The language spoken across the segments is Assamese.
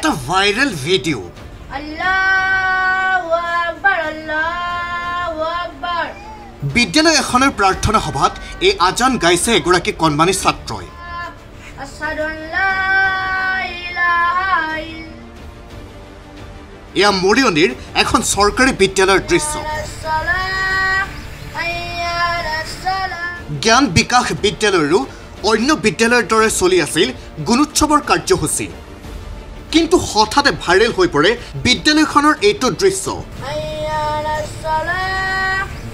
at a viral video. Allahu Akbar, Allahu Akbar. Bidyalaya ekhoner prarthona hobhat ei ajan gaise egoraki konmani chatroy. Ashhadu an la ilaha illallah. Eya morionir ekhon sorkari bidyalayar drishyo. Gyan Bikash Bidyalayaru অন্য বিদ্যালয়ৰ দৰে চলি আছিল গুণোৎসৱৰ কাৰ্যসূচী কিন্তু হঠাতে ভাইৰেল হৈ পৰে বিদ্যালয়খনৰ এইটো দৃশ্য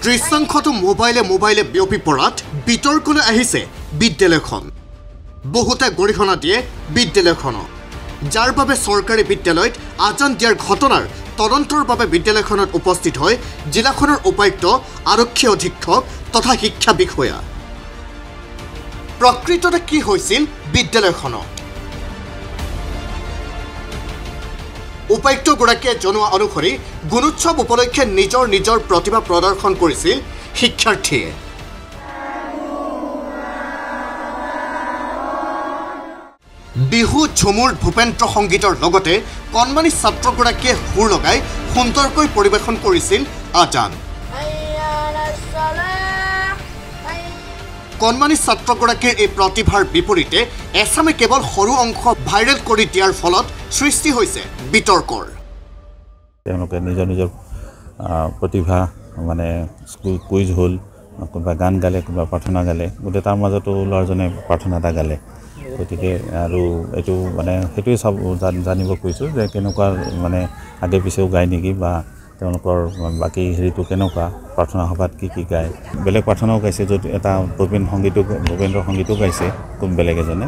দৃশ্যখনটো মোবাইলে বিয়পি পৰাত বিতৰ্কলৈ আহিছে বিদ্যালয়খন বহুতে গৰিহণা দিয়ে বিদ্যালয়খনক যাৰ বাবে চৰকাৰী বিদ্যালয়ত আজান দিয়াৰ ঘটনাৰ তদন্তৰ বাবে বিদ্যালয়খনত উপস্থিত হয় জিলাখনৰ উপায়ুক্ত আৰক্ষী অধীক্ষক তথা শিক্ষা বিষয়া প্ৰকৃততে কি হৈছিল বিদ্যালয়খনত উপায়ুক্ত গৰাকীয়ে জনোৱা অনুসৰি গুণোৎসৱ উপলক্ষে নিজৰ নিজৰ প্ৰতিভা প্ৰদৰ্শন কৰিছিল শিক্ষাৰ্থীয়ে বিহু ঝুমুৰ ভূপেন্দ্ৰ সংগীতৰ লগতে কনমানি ছাত্ৰ গৰাকীয়ে হুৰ লগাই সুন্দৰকৈ পৰিবেশন কৰিছিল আজান কনমানি ছাত্ৰগৰাকীৰ এই প্ৰতিভাৰ বিপৰীতে এছামে কেৱল সৰু অংশ ভাইৰেল কৰি দিয়াৰ ফলত সৃষ্টি হৈছে বিতৰ্কৰ তেওঁলোকে নিজৰ নিজৰ প্ৰতিভা মানে স্কুল কুইজ হল কোনবা গান গালে কোনবা প্ৰাৰ্থনা গালে গতে তাৰ মাজতো লৰজনে প্ৰাৰ্থনাটা গালে গতিকে আৰু এটো মানে হেতুই সব জানিব কৈছো যে কেনেকুৱা মানে আগে পিছেও গায় নেকি বা তেওঁলোকৰ বাকি হেৰিটো কেনেকুৱা প্ৰাৰ্থনা সভাত কি কি গায় বেলেগ প্ৰাৰ্থনাও গাইছে যদি এটা ভূপেন্দ্ৰ সংগীতো গাইছে কোন বেলেগ এজনে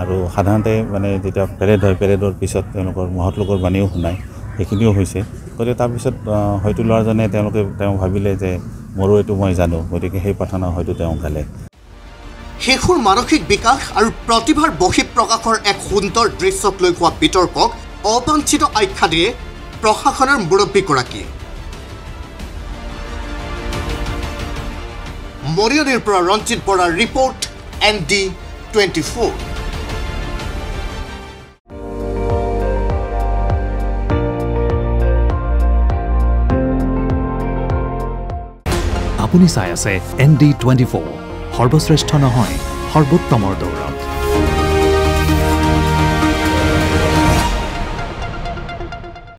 আৰু সাধাৰণতে মানে যেতিয়া পেৰেড হয় পেৰেডৰ পিছত তেওঁলোকৰ মহৎ লোকৰ বাণীও শুনায় সেইখিনিও হৈছে গতিকে তাৰপিছত হয়তো ল'ৰাজনে তেওঁলোকে তেওঁ ভাবিলে যে মোৰো এইটো মই জানো গতিকে সেই প্ৰাৰ্থনা হয়তো তেওঁ গালে শেষৰ মানসিক বিকাশ আৰু প্ৰতিভাৰ বহিঃপ্ৰকাশৰ এক সুন্দৰ দৃশ্যক লৈ হোৱা বিতৰ্কক অবাঞ্ছিত আখ্যা দিয়ে প্ৰশাসনৰ মুৰব্বীগৰাকীয়ে মৰিয়নিৰ পৰা ৰঞ্জিত বৰাৰ ৰিপৰ্ট ND24আপুনি চাই আছে ND24 সৰ্বশ্ৰেষ্ঠ নহয় সৰ্বোত্তমৰ দৌৰ